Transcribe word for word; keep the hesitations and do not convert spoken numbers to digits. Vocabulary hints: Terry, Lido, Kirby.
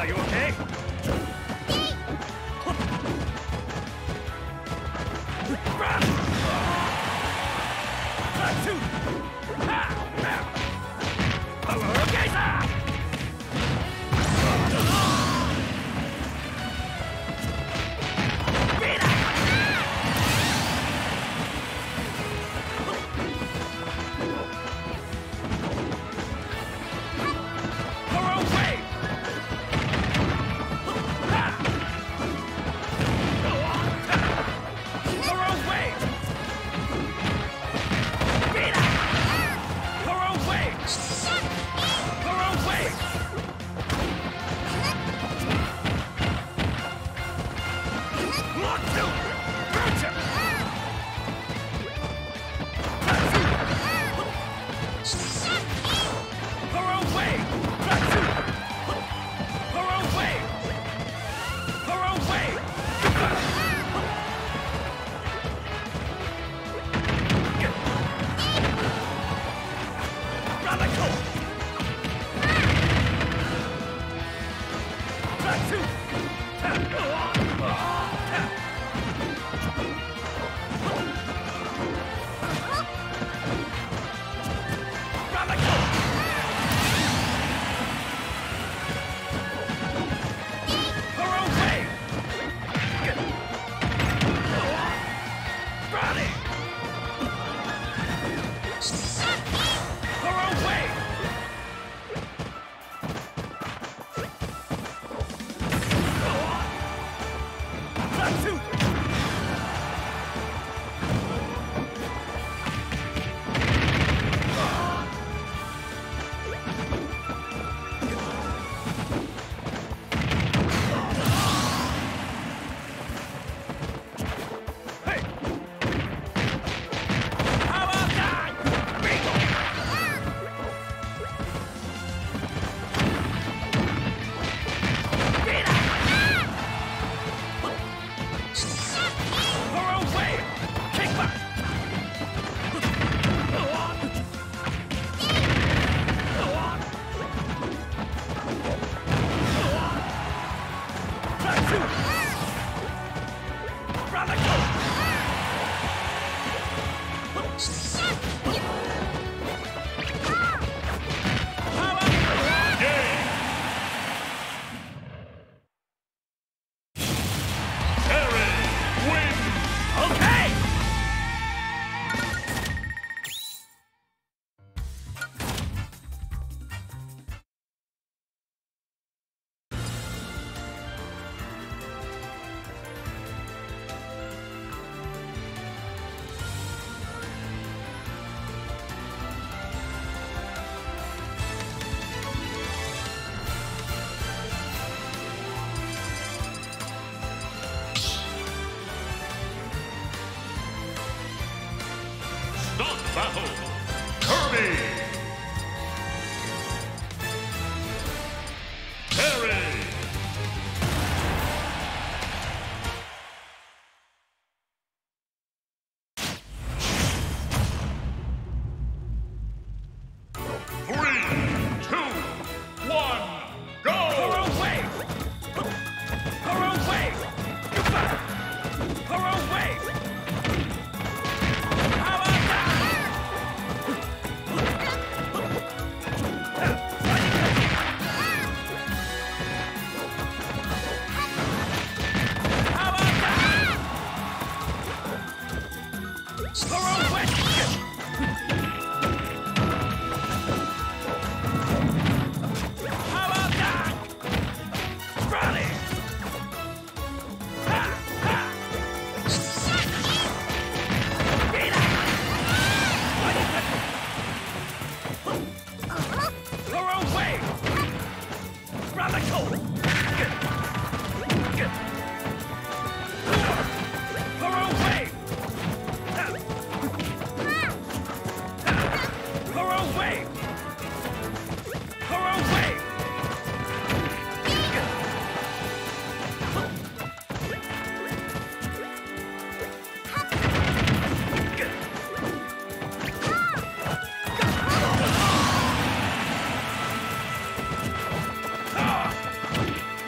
Are you okay? Battle, Kirby! Terry! Three, two, one, go! Her away! Her away! Her away! Come on.